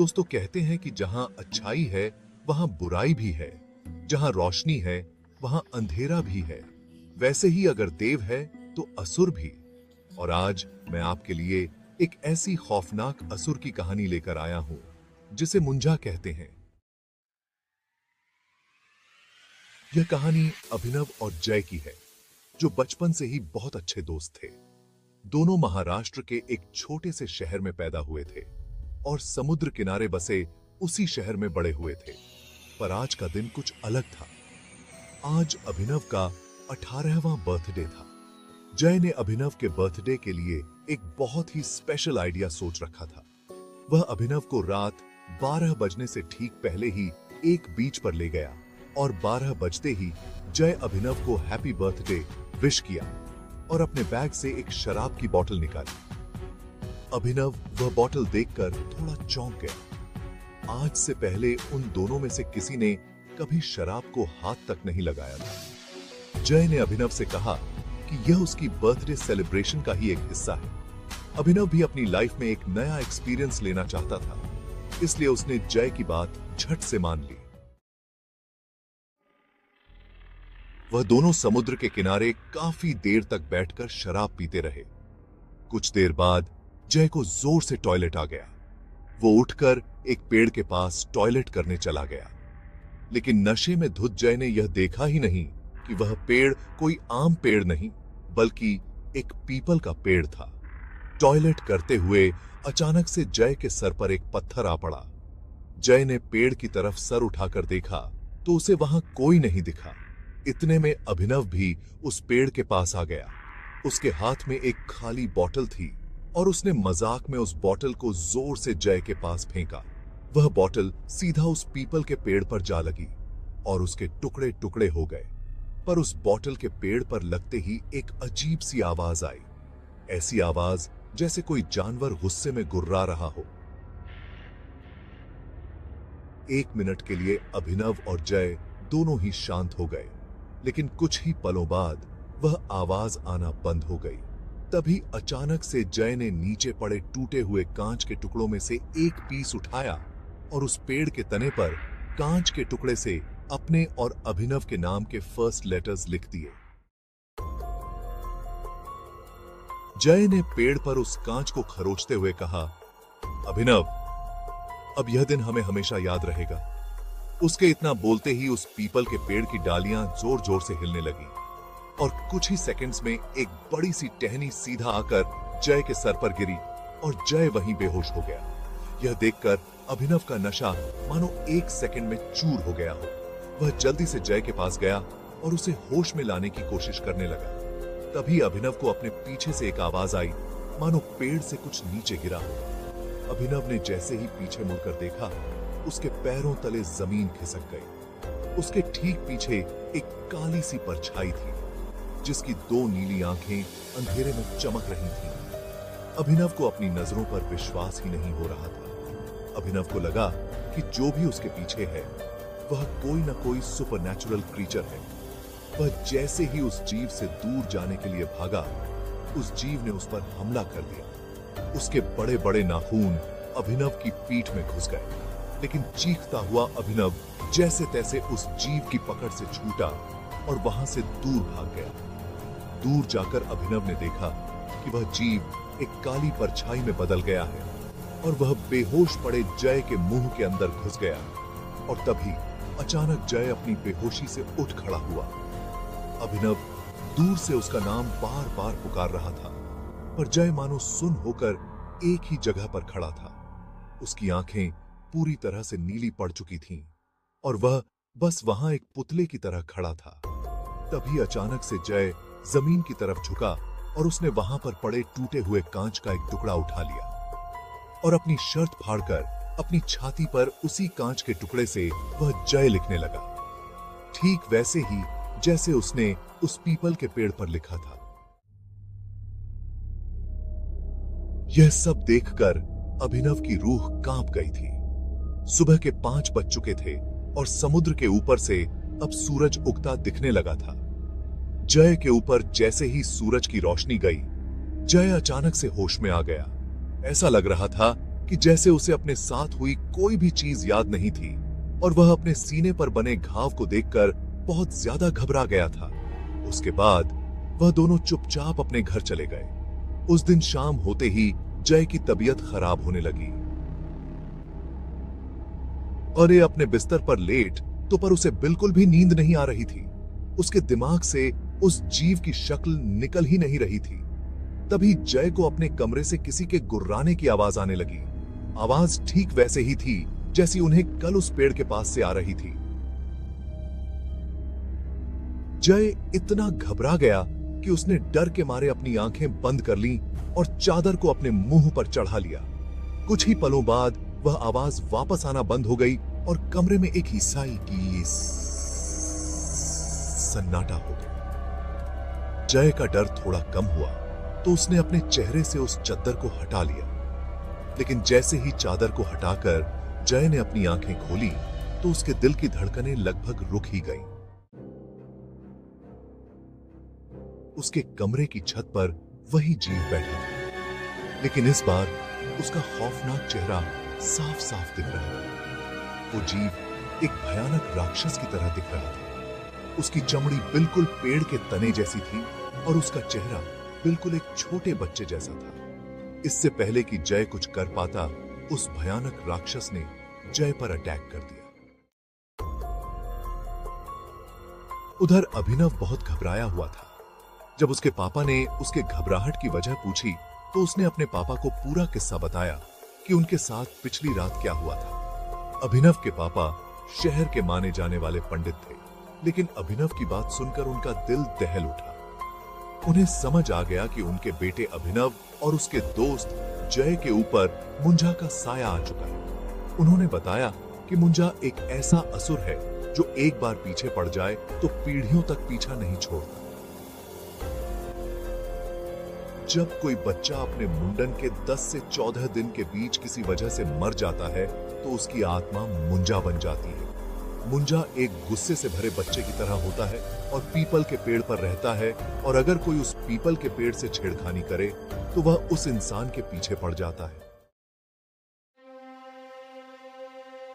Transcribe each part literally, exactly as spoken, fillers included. दोस्तों कहते हैं कि जहां अच्छाई है वहां बुराई भी है, जहां रोशनी है वहां अंधेरा भी है, वैसे ही अगर देव है तो असुर भी। और आज मैं आपके लिए एक ऐसी खौफनाक असुर की कहानी लेकर आया हूं जिसे मुंजा कहते हैं। यह कहानी अभिनव और जय की है, जो बचपन से ही बहुत अच्छे दोस्त थे। दोनों महाराष्ट्र के एक छोटे से शहर में पैदा हुए थे और समुद्र किनारे बसे उसी शहर में बड़े हुए थे। पर आज का दिन कुछ अलग था। आज अभिनव का अठारहवां बर्थडे था। जय ने अभिनव के बर्थडे के लिए एक बहुत ही स्पेशल आइडिया सोच रखा था। वह अभिनव को रात बारह बजने से ठीक पहले ही एक बीच पर ले गया और बारह बजते ही जय अभिनव को हैप्पी बर्थडे विश किया और अपने बैग से एक शराब की बोतल निकाली। अभिनव वह बोतल देखकर थोड़ा चौंक गया। आज से पहले उन दोनों में से किसी ने कभी शराब को हाथ तक नहीं लगाया था। जय ने अभिनव से कहा कि यह उसकी बर्थडे सेलिब्रेशन का ही एक हिस्सा है। अभिनव भी अपनी लाइफ में एक नया एक्सपीरियंस लेना चाहता था, इसलिए उसने जय की बात झट से मान ली। वह दोनों समुद्र के किनारे काफी देर तक बैठकर शराब पीते रहे। कुछ देर बाद जय को जोर से टॉयलेट आ गया। वो उठकर एक पेड़ के पास टॉयलेट करने चला गया, लेकिन नशे में धुत जय ने यह देखा ही नहीं कि वह पेड़ कोई आम पेड़ नहीं बल्कि एक पीपल का पेड़ था। टॉयलेट करते हुए अचानक से जय के सर पर एक पत्थर आ पड़ा। जय ने पेड़ की तरफ सर उठाकर देखा तो उसे वहां कोई नहीं दिखा। इतने में अभिनव भी उस पेड़ के पास आ गया। उसके हाथ में एक खाली बोतल थी और उसने मजाक में उस बोतल को जोर से जय के पास फेंका। वह बोतल सीधा उस पीपल के पेड़ पर जा लगी और उसके टुकड़े टुकड़े हो गए। पर उस बोतल के पेड़ पर लगते ही एक अजीब सी आवाज आई, ऐसी आवाज जैसे कोई जानवर गुस्से में गुर्रा रहा हो। एक मिनट के लिए अभिनव और जय दोनों ही शांत हो गए, लेकिन कुछ ही पलों बाद वह आवाज आना बंद हो गई। तभी अचानक से जय ने नीचे पड़े टूटे हुए कांच के टुकड़ों में से एक पीस उठाया और उस पेड़ के तने पर कांच के टुकड़े से अपने और अभिनव के नाम के फर्स्ट लेटर्स लिख दिए। जय ने पेड़ पर उस कांच को खरोचते हुए कहा, अभिनव, अब यह दिन हमें हमेशा याद रहेगा। उसके इतना बोलते ही उस पीपल के पेड़ की डालियां जोर जोर से हिलने लगी और कुछ ही सेकंड्स में एक बड़ी सी टहनी सीधा आकर जय के सर पर गिरी और जय वहीं बेहोश हो गया। यह देखकर अभिनव का नशा मानो एक सेकंड में चूर हो गया हो। वह जल्दी से जय के पास गया और उसे होश में लाने की कोशिश करने लगा। तभी अभिनव को अपने पीछे से एक आवाज आई, मानो पेड़ से कुछ नीचे गिरा हो। अभिनव ने जैसे ही पीछे मुड़कर देखा, उसके पैरों तले जमीन खिसक गई। उसके ठीक पीछे एक काली सी परछाई थी जिसकी दो नीली आंखें अंधेरे में चमक रही थीं। अभिनव को अपनी नजरों पर विश्वास ही नहीं हो रहा था। अभिनव को लगा कि जो भी उसके पीछे है वह कोई ना कोई सुपरनैचुरल क्रीचर है। वह जैसे ही उस जीव से दूर जाने के लिए भागा, उस जीव ने उस पर हमला कर दिया। उसके बड़े बड़े नाखून अभिनव की पीठ में घुस गए, लेकिन चीखता हुआ अभिनव जैसे तैसे उस जीव की पकड़ से छूटा और वहां से दूर भाग गया। दूर जाकर अभिनव ने देखा कि वह जीव एक काली परछाई में बदल गया है और वह बेहोश पड़े जय के मुंह के अंदर घुस गया। और तभी अचानक जय अपनी बेहोशी से उठ खड़ा हुआ। अभिनव दूर से उसका नाम बार बार पुकार रहा था, पर जय मानो सुन होकर एक ही जगह पर खड़ा था। उसकी आंखें पूरी तरह से नीली पड़ चुकी थीं और वह बस वहां एक पुतले की तरह खड़ा था। तभी अचानक से जय जमीन की तरफ झुका और उसने वहां पर पड़े टूटे हुए कांच का एक टुकड़ा उठा लिया और अपनी शर्ट फाड़कर अपनी छाती पर उसी कांच के टुकड़े से वह जय लिखने लगा, ठीक वैसे ही जैसे उसने उस पीपल के पेड़ पर लिखा था। यह सब देखकर अभिनव की रूह कांप गई थी। सुबह के पांच बज चुके थे और समुद्र के ऊपर से अब सूरज उगता दिखने लगा था। जय के ऊपर जैसे ही सूरज की रोशनी गई, जय अचानक से होश में आ गया। ऐसा लग रहा था कि जैसे उसे अपने साथ हुई कोई भी चीज याद नहीं थी और वह अपने सीने पर बने घाव को देखकर बहुत ज्यादा घबरा गया था। उसके बाद वह दोनों चुपचाप अपने घर चले गए। उस दिन शाम होते ही जय की तबीयत खराब होने लगी और ये अपने बिस्तर पर लेट तो पर उसे बिल्कुल भी नींद नहीं आ रही थी। उसके दिमाग से उस जीव की शक्ल निकल ही नहीं रही थी। तभी जय को अपने कमरे से किसी के गुर्राने की आवाज आने लगी। आवाज ठीक वैसे ही थी जैसी उन्हें कल उस पेड़ के पास से आ रही थी। जय इतना घबरा गया कि उसने डर के मारे अपनी आंखें बंद कर ली और चादर को अपने मुंह पर चढ़ा लिया। कुछ ही पलों बाद वह आवाज वापस आना बंद हो गई और कमरे में एक हिसाई की सन्नाटा हो गया। जय का डर थोड़ा कम हुआ तो उसने अपने चेहरे से उस चादर को हटा लिया, लेकिन जैसे ही चादर को हटाकर जय ने अपनी आंखें खोली तो उसके दिल की धड़कनें लगभग रुक ही गईं। उसके कमरे की छत पर वही जीव बैठा था, लेकिन इस बार उसका खौफनाक चेहरा साफ साफ दिख रहा था। वो जीव एक भयानक राक्षस की तरह दिख रहा था। उसकी चमड़ी बिल्कुल पेड़ के तने जैसी थी और उसका चेहरा बिल्कुल एक छोटे बच्चे जैसा था। इससे पहले कि जय कुछ कर पाता, उस भयानक राक्षस ने जय पर अटैक कर दिया। उधर अभिनव बहुत घबराया हुआ था। जब उसके पापा ने उसके घबराहट की वजह पूछी तो उसने अपने पापा को पूरा किस्सा बताया कि उनके साथ पिछली रात क्या हुआ था। अभिनव के पापा शहर के माने जाने वाले पंडित थे, लेकिन अभिनव की बात सुनकर उनका दिल दहल उठा। उन्हें समझ आ गया कि उनके बेटे अभिनव और उसके दोस्त जय के ऊपर मुंजा का साया आ चुका है। उन्होंने बताया कि मुंजा एक ऐसा असुर है जो एक बार पीछे पड़ जाए तो पीढ़ियों तक पीछा नहीं छोड़ता। जब कोई बच्चा अपने मुंडन के दस से चौदह दिन के बीच किसी वजह से मर जाता है तो उसकी आत्मा मुंजा बन जाती है। मुंजा एक गुस्से से भरे बच्चे की तरह होता है और पीपल के पेड़ पर रहता है, और अगर कोई उस पीपल के पेड़ से छेड़खानी करे तो वह उस इंसान के पीछे पड़ जाता है।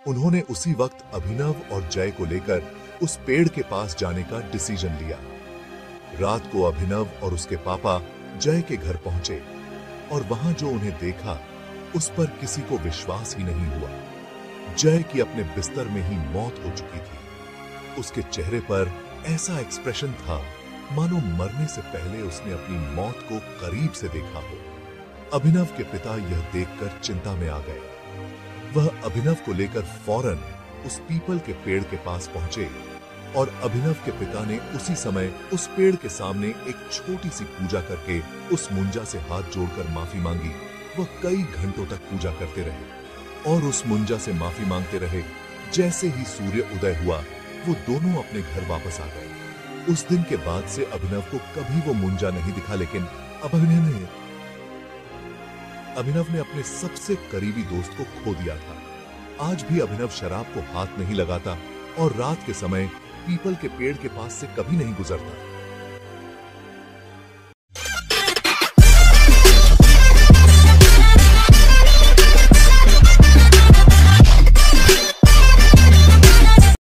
उन्होंने उसी वक्त अभिनव और जय को लेकर उस पेड़ के पास जाने का डिसीजन लिया। रात को अभिनव और उसके पापा जय के घर पहुंचे और वहां जो उन्हें देखा उस पर किसी को विश्वास ही नहीं हुआ। जय की अपने बिस्तर में ही मौत हो चुकी थी। उसके चेहरे पर ऐसा एक्सप्रेशन था मानो मरने से पहले उसने अपनी मौत को करीब से देखा हो। अभिनव के पिता यह देखकर चिंता में आ गए। वह अभिनव को लेकर फौरन उस पीपल के पेड़ के पास पहुंचे और अभिनव के पिता ने उसी समय उस पेड़ के सामने एक छोटी सी पूजा करके उस मुंजा से हाथ जोड़कर माफी मांगी। वह कई घंटों तक पूजा करते रहे और उस मुंजा से माफी मांगते रहे। जैसे ही सूर्य उदय हुआ वो दोनों अपने घर वापस आ गए। उस दिन के बाद से अभिनव को कभी वो मुंजा नहीं दिखा, लेकिन अब अभिनव ने अभिनव ने अपने सबसे करीबी दोस्त को खो दिया था। आज भी अभिनव शराब को हाथ नहीं लगाता और रात के समय पीपल के पेड़ के पास से कभी नहीं गुजरता।